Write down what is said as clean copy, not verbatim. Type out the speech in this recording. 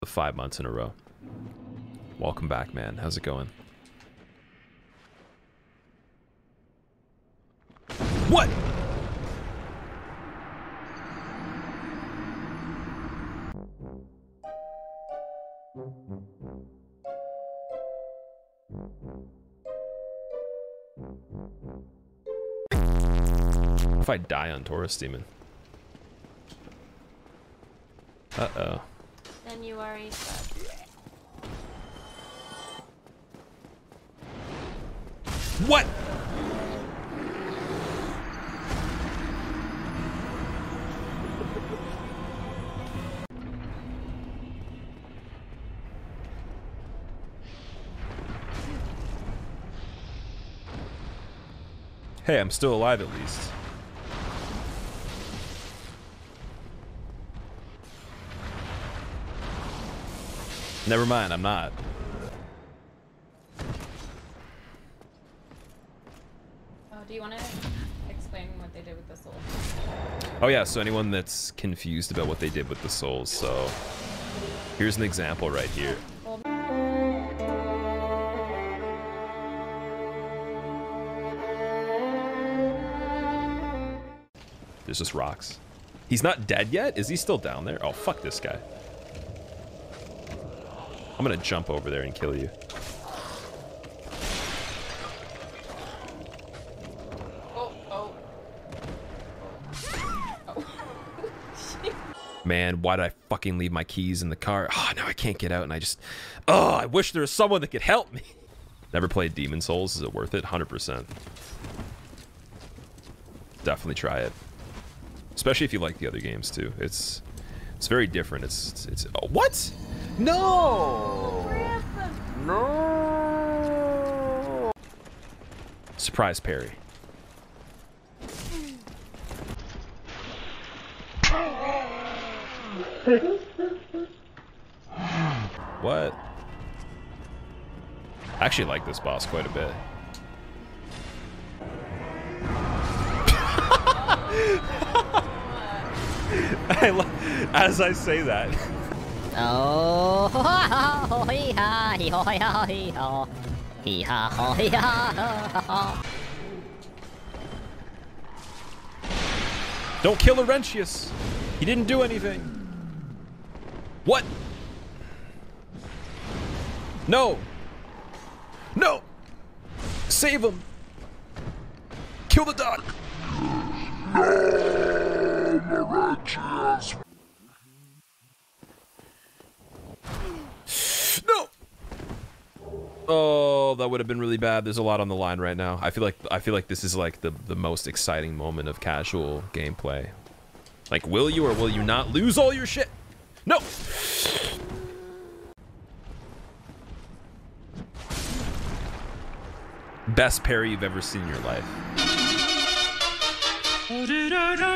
the 5 months in a row. Welcome back, man. How's it going? What? If I die on Taurus Demon. Uh-oh. Then you are a sub. What? Hey, I'm still alive at least. Never mind, I'm not. Oh, do you want to explain what they did with the souls? Oh yeah, so anyone that's confused about what they did with the souls, so here's an example right here. There's just rocks. He's not dead yet? Is he still down there? Oh, fuck this guy. I'm gonna jump over there and kill you. Oh, oh. Oh. Man, why did I fucking leave my keys in the car? Oh, now I can't get out and I just... Oh, I wish there was someone that could help me. Never played Demon Souls. Is it worth it? 100%. Definitely try it. Especially if you like the other games too. It's very different. It's oh, what? No. No. Surprise parry. What? I actually like this boss quite a bit. As I say that. Oh, don't kill Laurentius. He didn't do anything. What? No. No. Save him. Kill the dog. No. Oh, that would have been really bad. There's a lot on the line right now. I feel like this is like the most exciting moment of casual gameplay. Like, will you or will you not lose all your shit? No. Best parry you've ever seen in your life.